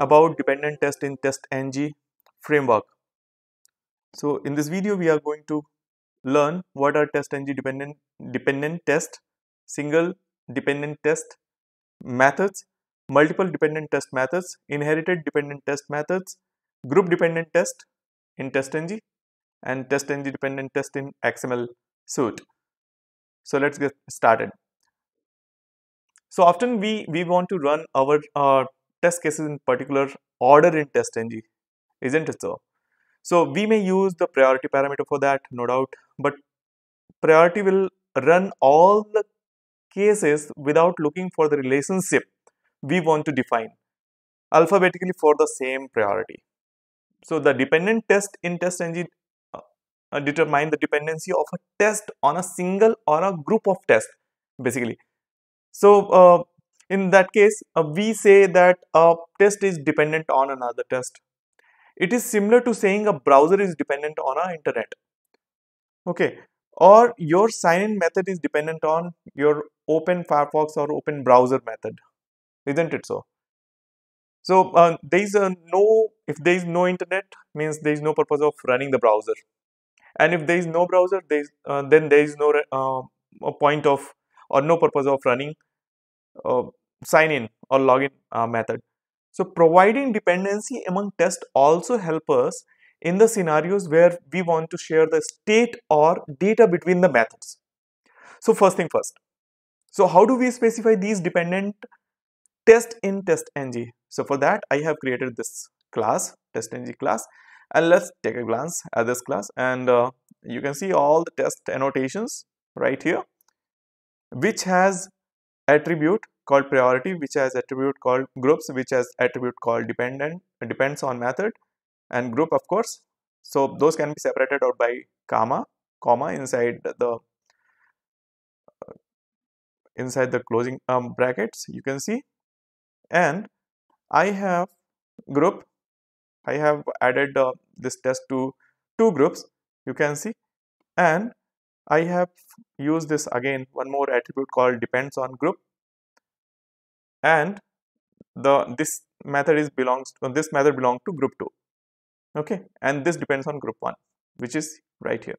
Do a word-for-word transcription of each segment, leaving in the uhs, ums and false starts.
about dependent test in TestNG framework. So in this video we are going to learn what are TestNG dependent dependent test, single dependent test methods, multiple dependent test methods, inherited dependent test methods, group dependent test in TestNG, and TestNG dependent test in X M L suite. So let's get started. So often we we want to run our uh, test cases in particular order in TestNG, isn't it so? So we may use the priority parameter for that, no doubt, but priority will run all the cases without looking for the relationship we want to define alphabetically for the same priority. So the dependent test in TestNG uh, determine the dependency of a test on a single or a group of tests, basically. So uh, in that case, uh, we say that a test is dependent on another test. It is similar to saying a browser is dependent on our internet, okay? Or your sign-in method is dependent on your open Firefox or open browser method, isn't it so? So uh, there is a no, if there is no internet, means there is no purpose of running the browser, and if there is no browser, there is, uh, then there is no uh, a point of or no purpose of running uh, sign-in or login uh, method. So providing dependency among tests also help us in the scenarios where we want to share the state or data between the methods. So first thing first. So how do we specify these dependent tests in TestNG? So for that I have created this class, TestNG class, and let's take a glance at this class, and uh, you can see all the test annotations right here, which has attribute called priority, which has attribute called groups, which has attribute called dependent, depends on method, and group, of course. So those can be separated out by comma, comma inside the inside the closing um, brackets, you can see. And I have group, I have added uh, this test to two groups, you can see, and I have used this again one more attribute called depends on group, and the this method is belongs to, this method belongs to group two, okay, and this depends on group one, which is right here.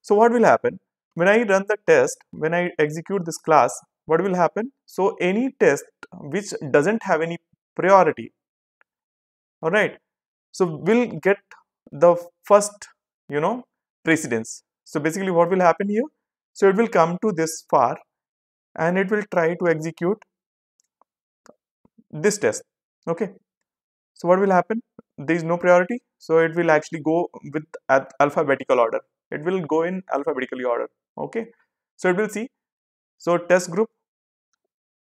So what will happen when I run the test, when I execute this class, what will happen? So any test which doesn't have any priority, all right, so will get the first, you know, precedence. So basically what will happen here, so it will come to this far and it will try to execute this test, okay. So what will happen, there is no priority, so it will actually go with at alphabetical order, it will go in alphabetically order, okay. So it will see, so test group,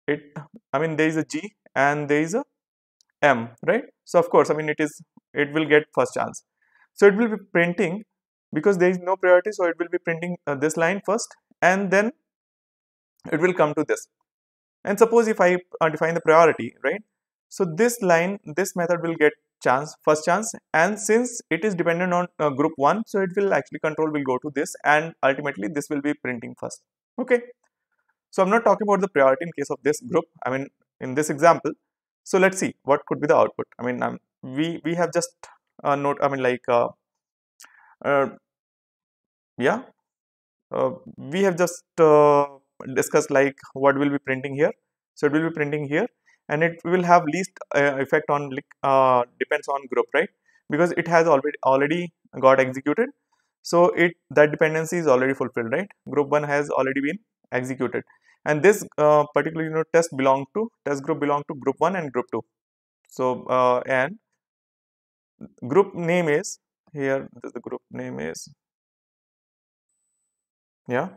it I mean there is a G and there is a M, right? So of course, I mean it is it will get first chance. So it will be printing, because there is no priority, so it will be printing uh, this line first, and then it will come to this. And suppose if I uh, define the priority, right? So this line, this method will get chance, first chance, and since it is dependent on uh, group one, so it will actually control will go to this, and ultimately this will be printing first, okay? So I'm not talking about the priority in case of this group, I mean in this example. So let's see what could be the output. I mean um, we we have just uh, note, I mean like uh, uh, yeah uh, we have just uh, discussed like what will be printing here. So it will be printing here, and it will have least uh, effect on uh, depends on group, right? Because it has already already got executed, so it that dependency is already fulfilled, right? Group one has already been executed, and this uh, particular, you know, test belong to test group belong to group one and group two. So uh, and group name is here, the group name is, yeah,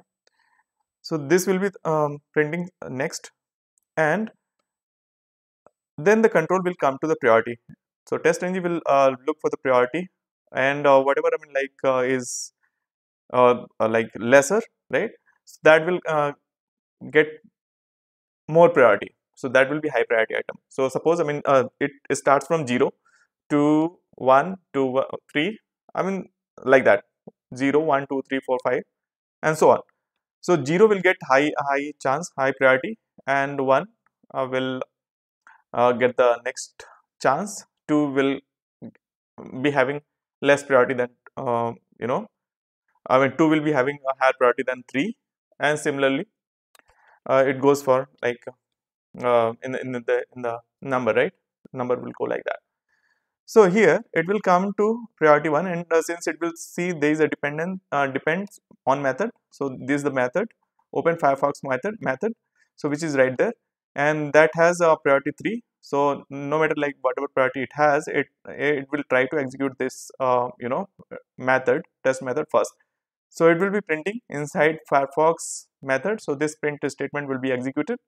so this will be um, printing next, and then the control will come to the priority. So TestNG will uh, look for the priority, and uh, whatever I mean like uh, is uh, uh, like lesser, right? So that will uh, get more priority, so that will be high priority item. So suppose I mean uh, it starts from zero to one to three, I mean like that, zero, one, two, three, four, five, and so on. So zero will get high high chance, high priority, and one uh, will uh, get the next chance to will be having less priority than uh, you know I mean two will be having a higher priority than three, and similarly uh, it goes for like uh, in the, in the in the number, right? Number will go like that. So here it will come to priority one, and uh, since it will see there is a dependent uh, depends on method, so this is the method open Firefox method method, so which is right there, and that has a uh, priority three. So no matter like whatever priority it has, it it will try to execute this uh, you know method test method first. So it will be printing inside Firefox method. So this print statement will be executed,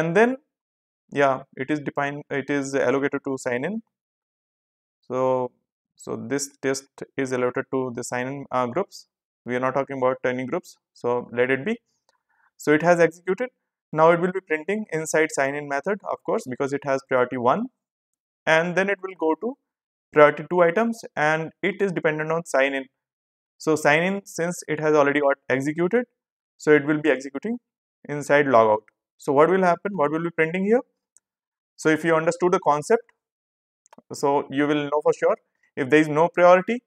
and then yeah, it is defined. It is allocated to sign in. So so this test is allocated to the sign in uh, groups. We are not talking about any groups. So let it be. So it has executed. Now it will be printing inside sign in method, of course, because it has priority one, and then it will go to priority two items, and it is dependent on sign in. So sign in, since it has already got executed, so it will be executing inside logout. So what will happen? What will be printing here? So if you understood the concept, so you will know for sure if there is no priority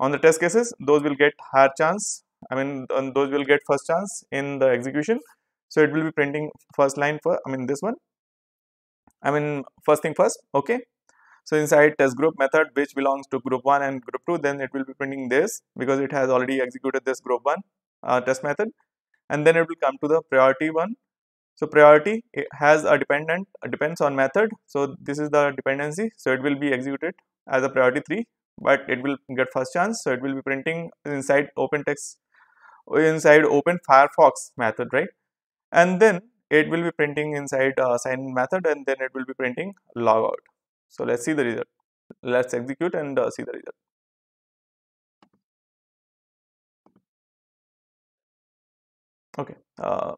on the test cases, those will get higher chance. I mean, those will get first chance in the execution. So it will be printing first line for, I mean this one, I mean first thing first, okay. So inside test group method which belongs to group one and group two, then it will be printing this because it has already executed this group one uh, test method, and then it will come to the priority one. So priority, it has a dependent, depends on method. So this is the dependency. So it will be executed as a priority three, but it will get first chance. So it will be printing inside open text, inside open Firefox method, right? And then it will be printing inside uh, sign method, and then it will be printing logout. So let's see the result. Let's execute and uh, see the result. Okay, uh,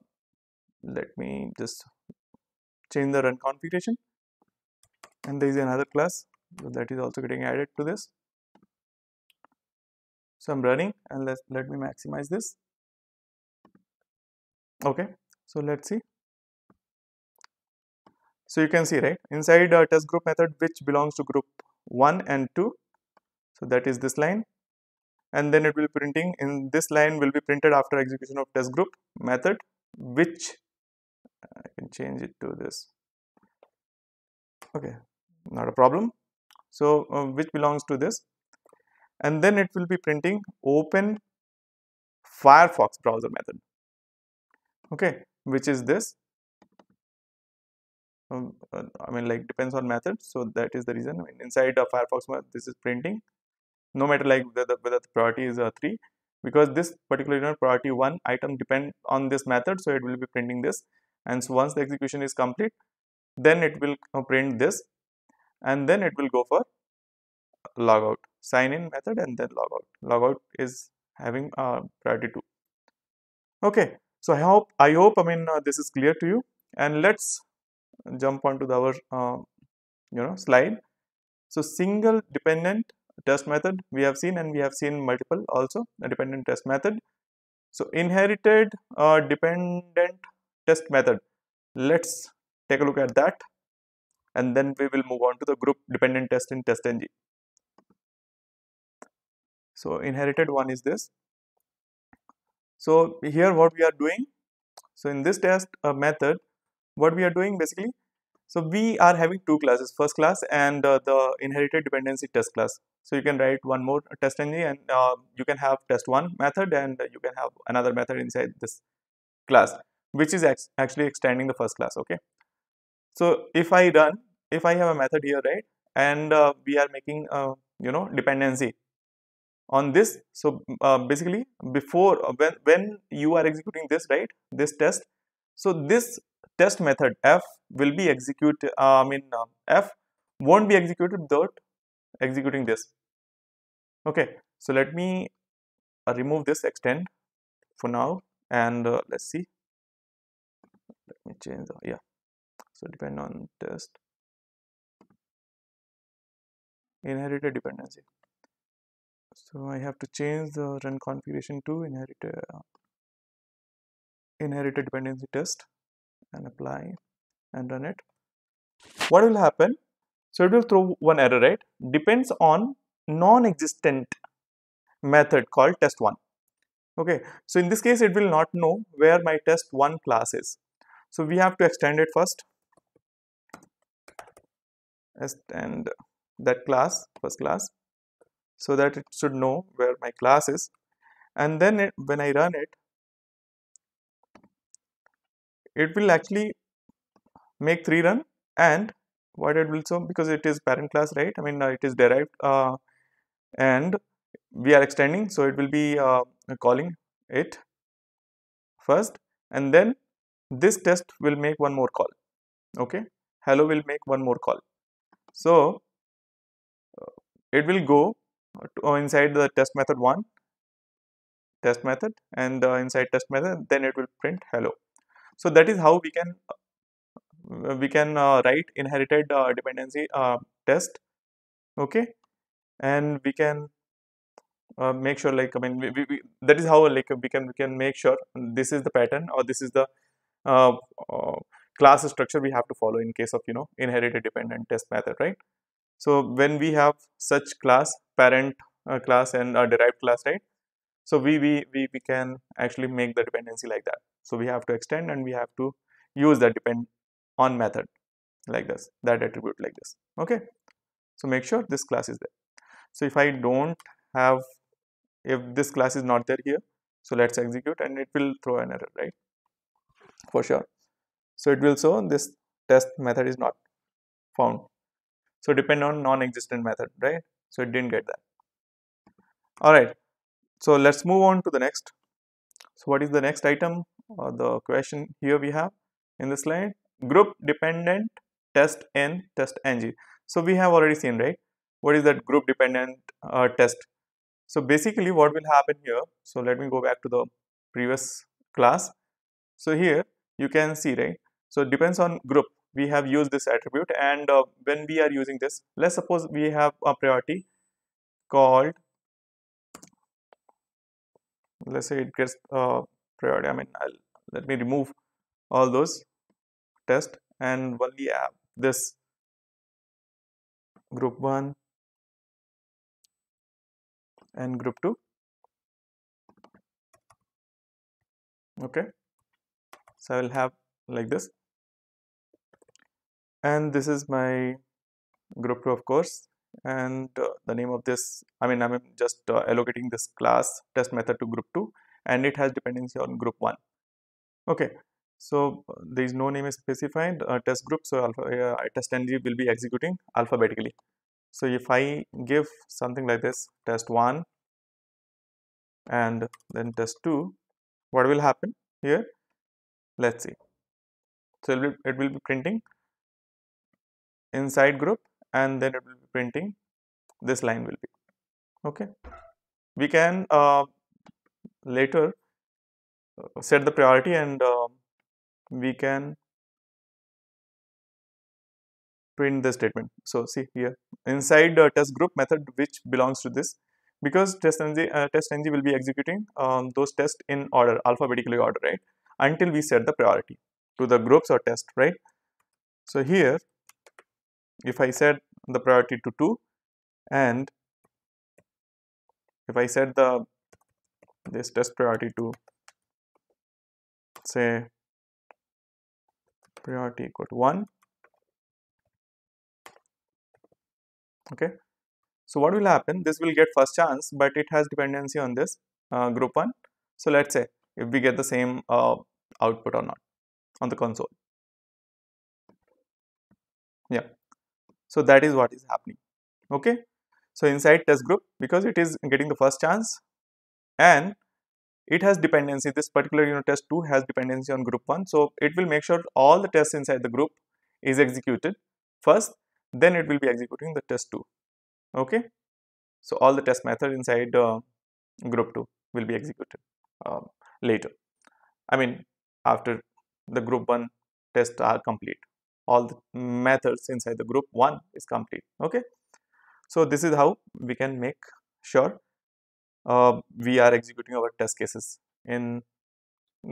let me just change the run configuration, and there is another class that is also getting added to this. So I'm running, and let's let me maximize this. Okay. So let's see. So you can see, right, inside uh, test group method which belongs to group one and two, so that is this line, and then it will be printing in this line will be printed after execution of test group method, which I can change it to this, okay, not a problem. So uh, which belongs to this, and then it will be printing open Firefox browser method, okay, which is this, um, I mean like depends on method. So that is the reason, I mean, inside a Firefox method, this is printing no matter like whether, whether the priority is a three, because this particular you know, priority one item depend on this method, so it will be printing this, and so once the execution is complete, then it will print this, and then it will go for logout, sign in method, and then logout. Logout is having uh, priority two, okay. So I hope, I hope, I mean, uh, this is clear to you, and let's jump onto the, our, uh, you know, slide. So single dependent test method we have seen, and we have seen multiple also a dependent test method. So inherited uh, dependent test method. Let's take a look at that, and then we will move on to the group dependent test in TestNG. So inherited one is this. So here what we are doing, so in this test uh, method, what we are doing basically, so we are having two classes, first class and uh, the inherited dependency test class. So you can write one more TestNG, and uh, you can have test one method, and you can have another method inside this class, which is ex actually extending the first class, okay. So if I run, if I have a method here, right, and uh, we are making, uh, you know, dependency on this. So uh, basically before when when you are executing this, right, this test, so this test method f will be executed, uh, I mean uh, f won't be executed without executing this, okay. So let me uh, remove this extend for now, and uh, let's see, let me change the, yeah, so depend on test inherited dependency. So I have to change the run configuration to inherited uh, inherited dependency test, and apply and run it. What will happen? So it will throw one error, right? Depends on non-existent method called test one. Okay, so in this case it will not know where my test one class is. So we have to extend it first. Extend that class, first class, so that it should know where my class is. And then it, when I run it, it will actually make three run, and what it will, so because it is parent class, right? I mean, uh, it is derived, uh, and we are extending, so it will be uh, calling it first, and then this test will make one more call. Okay, hello will make one more call. So uh, it will go to, uh, inside the test method one, test method, and uh, inside test method, then it will print hello. So that is how we can uh, we can uh, write inherited uh, dependency uh, test. Okay, and we can uh, make sure, like, I mean, we, we, we, that is how, like, we can we can make sure this is the pattern, or this is the uh, uh, class structure we have to follow in case of, you know, inherited dependent test method, right? So when we have such class, parent uh, class and uh, derived class, right? So we, we we we can actually make the dependency like that. So we have to extend, and we have to use the depend on method like this, that attribute like this. Okay, so make sure this class is there. So if I don't have, if this class is not there here, so let's execute, and it will throw an error, right? For sure. So it will show this test method is not found. So depend on non-existent method, right? So it didn't get that. All right. So let's move on to the next. So what is the next item or the question here we have in the slide? Group dependent test in TestNG. So we have already seen, right? What is that group dependent uh, test? So basically what will happen here, so let me go back to the previous class. So here you can see, right? So depends on group, we have used this attribute, and uh, when we are using this, let's suppose we have a priority called, let's say it gets uh, priority. I mean, I'll, let me remove all those test and only have this group one and group two. Okay, so I will have like this, and this is my group two, of course. And uh, the name of this, I mean, I'm just uh, allocating this class test method to group two, and it has dependency on group one. Okay, so uh, there is no name is specified, uh, test group. So alpha, uh, TestNG will be executing alphabetically. So if I give something like this, test one and then test two, what will happen here? Let's see. So it will, it will be printing inside group, and then it will be printing this line will be. Okay, we can uh, later set the priority, and uh, we can print the statement. So see here inside uh, test group method which belongs to this, because TestNG uh, TestNG will be executing um, those tests in order, alphabetically order, right, until we set the priority to the groups or test, right? So here if I set the priority to two, and if I set the this test priority to, say, priority equal to one. Okay, so what will happen? This will get first chance, but it has dependency on this uh, group one. So let's say if we get the same uh, output or not on the console. Yeah. So that is what is happening. Okay, so inside test group, because it is getting the first chance, and it has dependency, this particular, you know, test two has dependency on group one, so it will make sure all the tests inside the group is executed first, then it will be executing the test two. Okay, so all the test method inside uh, group two will be executed um, later, I mean after the group one tests are complete. All the methods inside the group one is complete. Okay, so this is how we can make sure uh, we are executing our test cases in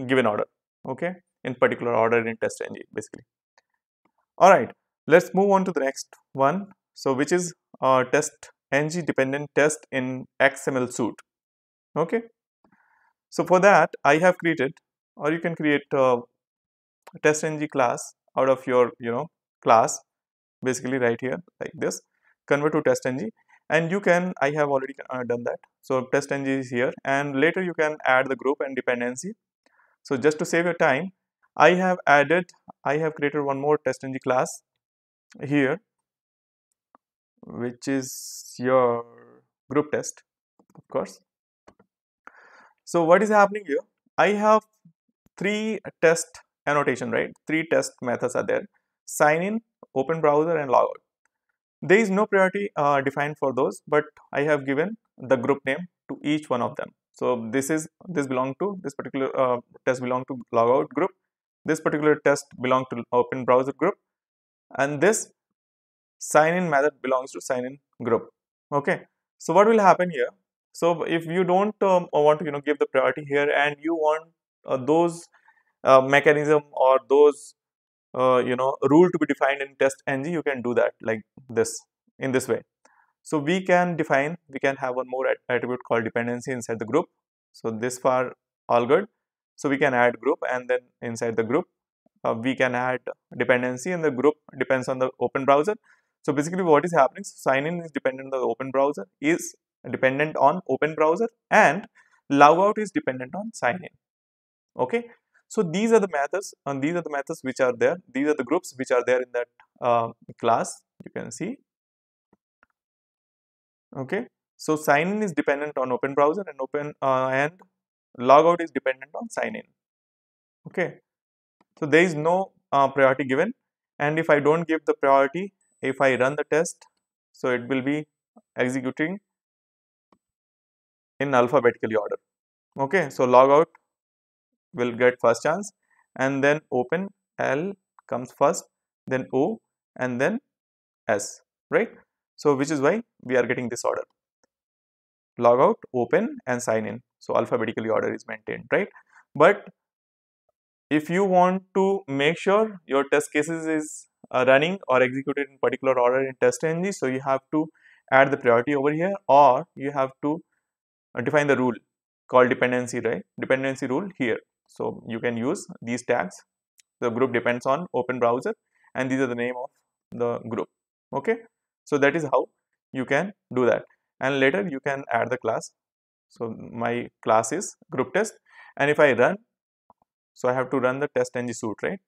given order. Okay, in particular order in TestNG basically. All right, Let's move on to the next one, so which is uh, TestNG dependent test in X M L suite. Okay, so for that I have created, or you can create a TestNG class out of your you know class, basically right here like this, convert to TestNG, and you can, I have already done that, so TestNG is here, and later you can add the group and dependency. So just to save your time, I have added, I have created one more TestNG class here, which is your group test, of course. So what is happening here, I have three test annotation, right? Three test methods are there: sign in, open browser, and log out. There is no priority uh, defined for those, but I have given the group name to each one of them. So this is, this belong to this particular uh, test belong to log out group, this particular test belong to open browser group, and this sign in method belongs to sign in group. Okay, so what will happen here, so if you don't um, want to you know give the priority here, and you want uh, those uh, mechanism or those uh, you know rule to be defined in TestNG, you can do that like this, in this way. So we can define, we can have one more attribute called dependency inside the group. So this far all good, so we can add group, and then inside the group Uh, we can add dependency, and the group depends on the open browser. So basically what is happening, so sign in is dependent on the open browser, is dependent on open browser, and log out is dependent on sign in. Okay, so these are the methods, and these are the methods which are there, these are the groups which are there in that uh, class, you can see. Okay, so sign in is dependent on open browser, and open uh, and log out is dependent on sign in. Okay, so there is no uh, priority given, and if I don't give the priority, if I run the test, so it will be executing in alphabetically order. Okay, so log out will get first chance, and then open L comes first, then O, and then S, right? So which is why we are getting this order: log out, open, and sign in. So alphabetically order is maintained, right? But if you want to make sure your test cases is uh, running or executed in particular order in TestNG, so you have to add the priority over here, or you have to define the rule called dependency, right? Dependency rule here. So you can use these tags. The group depends on open browser, and these are the name of the group. Okay, so that is how you can do that, and later you can add the class. So my class is group test, and if I run, so I have to run the TestNG suite, right?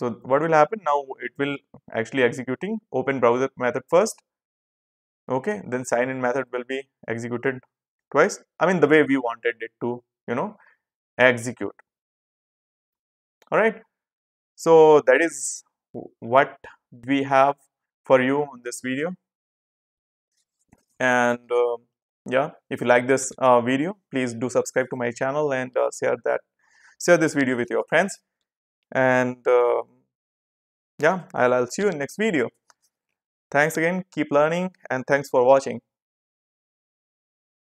So what will happen now, it will actually executing open browser method first. Okay, then sign in method will be executed twice, I mean the way we wanted it to you know execute. All right, so that is what we have for you on this video, and uh, yeah, if you like this uh, video, please do subscribe to my channel, and uh, share that share this video with your friends, and uh, yeah, I'll, I'll see you in next video. Thanks again, keep learning, and thanks for watching.